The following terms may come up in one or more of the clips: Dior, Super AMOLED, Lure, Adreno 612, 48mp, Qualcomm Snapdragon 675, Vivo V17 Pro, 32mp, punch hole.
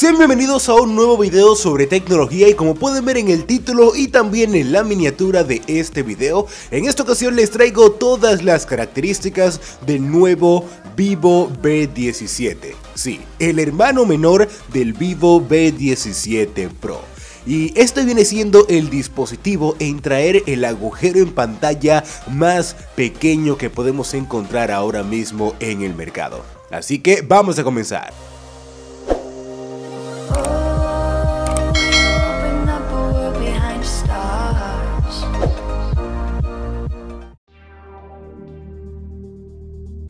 Sean bienvenidos a un nuevo video sobre tecnología y como pueden ver en el título y también en la miniatura de este video, en esta ocasión les traigo todas las características del nuevo Vivo V17. Sí, el hermano menor del Vivo V17 Pro. Y este viene siendo el dispositivo en traer el agujero en pantalla más pequeño que podemos encontrar ahora mismo en el mercado. Así que vamos a comenzar.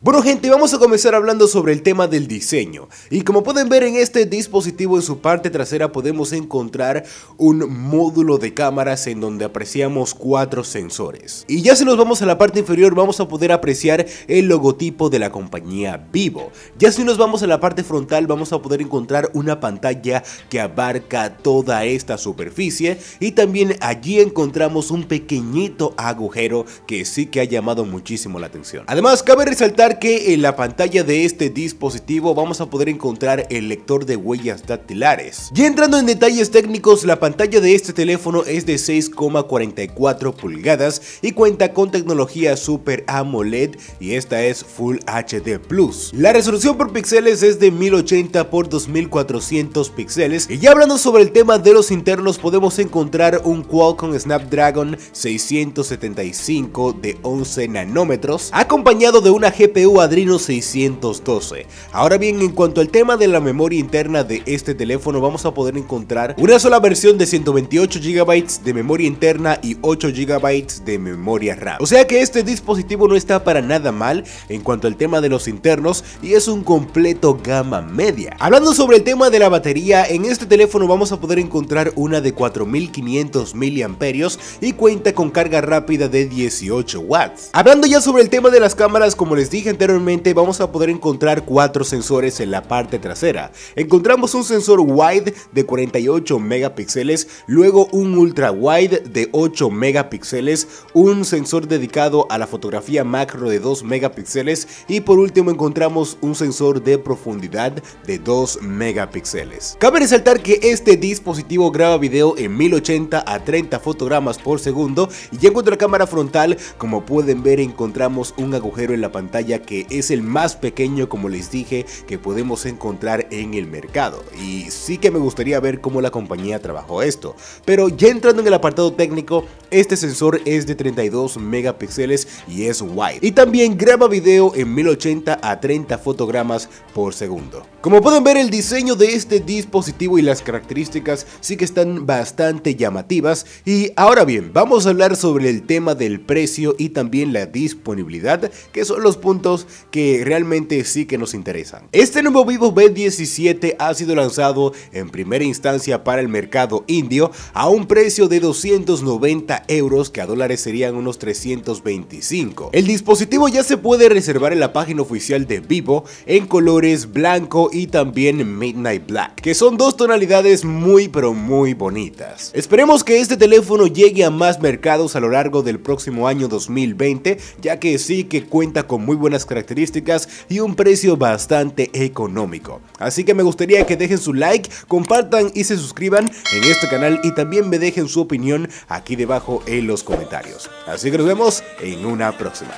Bueno gente, vamos a comenzar hablando sobre el tema del diseño. Y como pueden ver en este dispositivo, en su parte trasera podemos encontrar un módulo de cámaras en donde apreciamos 4 sensores. Y ya si nos vamos a la parte inferior vamos a poder apreciar el logotipo de la compañía Vivo. Ya si nos vamos a la parte frontal vamos a poder encontrar una pantalla que abarca toda esta superficie. Y también allí encontramos un pequeñito agujero que sí que ha llamado muchísimo la atención. Además cabe resaltar que en la pantalla de este dispositivo vamos a poder encontrar el lector de huellas dactilares. Ya entrando en detalles técnicos, la pantalla de este teléfono es de 6,44 pulgadas y cuenta con tecnología Super AMOLED y esta es Full HD Plus. La resolución por píxeles es de 1080 x 2400 píxeles. Y ya hablando sobre el tema de los internos, podemos encontrar un Qualcomm Snapdragon 675 de 11 nanómetros acompañado de una GPU Adreno 612. Ahora bien, en cuanto al tema de la memoria interna de este teléfono, vamos a poder encontrar una sola versión de 128 GB de memoria interna y 8 GB de memoria RAM. O sea que este dispositivo no está para nada mal en cuanto al tema de los internos y es un completo gama media. Hablando sobre el tema de la batería, en este teléfono vamos a poder encontrar una de 4500 mAh y cuenta con carga rápida de 18 watts. Hablando ya sobre el tema de las cámaras, como les dije anteriormente, vamos a poder encontrar 4 sensores en la parte trasera. Encontramos un sensor wide de 48 megapíxeles, luego un ultra wide de 8 megapíxeles, un sensor dedicado a la fotografía macro de 2 megapíxeles y por último encontramos un sensor de profundidad de 2 megapíxeles. Cabe resaltar que este dispositivo graba video en 1080 a 30 fotogramas por segundo y ya en cuanto a la cámara frontal, como pueden ver, encontramos un agujero en la pantalla que es el más pequeño, como les dije, que podemos encontrar en el mercado. Y sí que me gustaría ver cómo la compañía trabajó esto. Pero ya entrando en el apartado técnico, este sensor es de 32 megapíxeles y es wide. Y también graba video en 1080 a 30 fotogramas por segundo. Como pueden ver, el diseño de este dispositivo y las características sí que están bastante llamativas. Y ahora bien, vamos a hablar sobre el tema del precio y también la disponibilidad, que son los puntos que realmente sí que nos interesan. Este nuevo Vivo V17 ha sido lanzado en primera instancia para el mercado indio a un precio de 290 euros, que a dólares serían unos 325. El dispositivo ya se puede reservar en la página oficial de Vivo en colores blanco y también Midnight Black, que son dos tonalidades muy pero muy bonitas. Esperemos que este teléfono llegue a más mercados a lo largo del próximo año 2020, ya que sí que cuenta con muy buenas características y un precio bastante económico. Así que me gustaría que dejen su like, compartan y se suscriban en este canal y también me dejen su opinión aquí debajo en los comentarios. Así que nos vemos en una próxima.